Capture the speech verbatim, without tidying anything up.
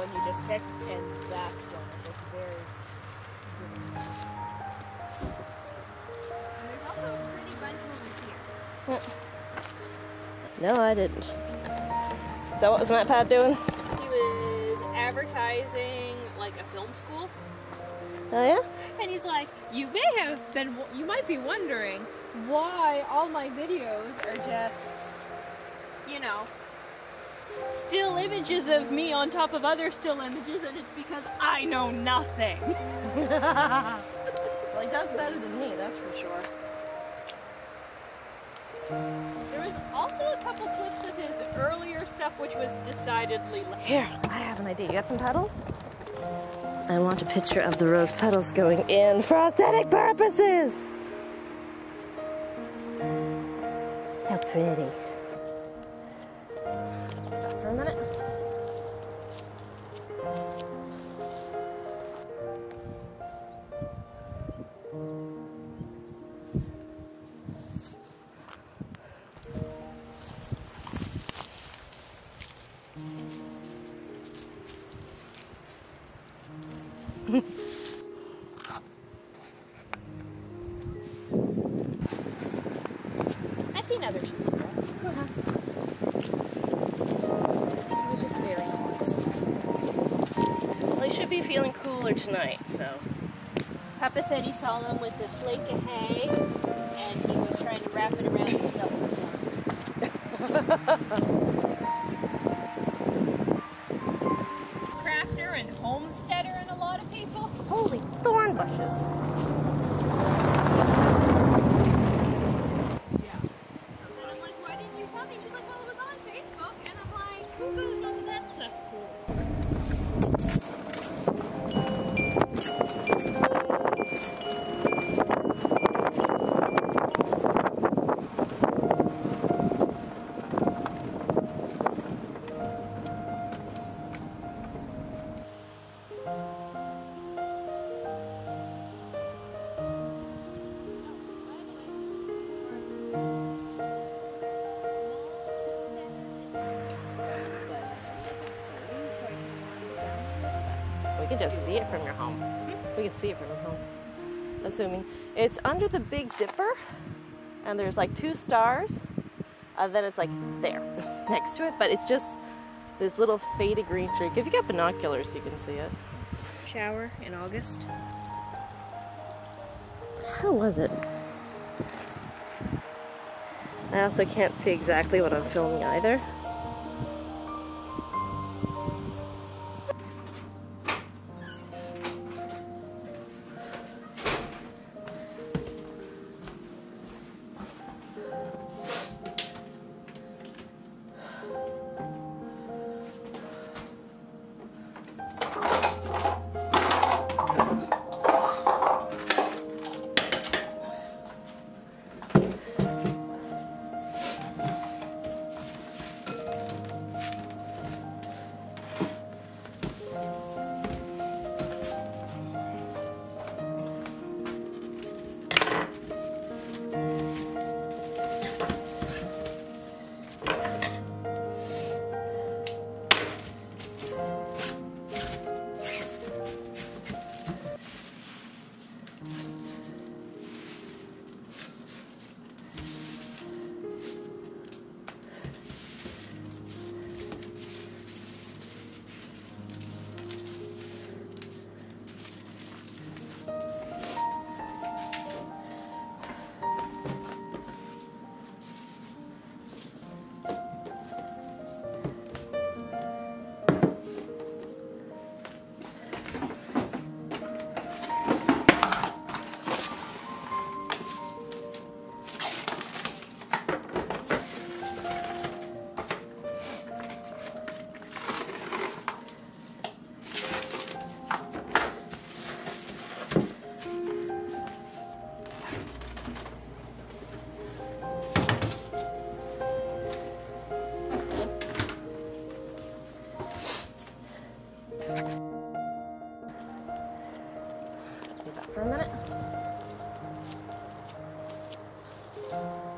one you just picked and that one. It's like very pretty. There's also a pretty bunch over here. No, I didn't. So what was MatPat doing? He was advertising like a film school. Oh yeah? And he's like, you may have been, you might be wondering why all my videos are just, you know, still images of me on top of other still images, and it's because I know nothing. Well, he does better than me, that's for sure. There was also a couple clips of his earlier stuff, which was decidedly lame. Here, I have an idea. You got some petals? I want a picture of the rose petals going in for aesthetic purposes. So pretty. For a minute. I've seen others. Uh-huh. It was just very hot. Well, he should be feeling cooler tonight, so. Papa said he saw them with a flake of hay, and he was trying to wrap it around himself with his and homesteader and a lot of people. Holy thorn bushes. Yeah. And I'm like, why didn't you tell me? She's like, well, it was on Facebook. And I'm like, who goes into that cesspool. You could just see it from your home. Mm-hmm. We could see it from your home. Assuming it's under the Big Dipper, and there's like two stars, and then it's like there next to it. But it's just this little faded green streak. If you got binoculars, you can see it. Shower in August. How was it? I also can't see exactly what I'm filming either. For a minute.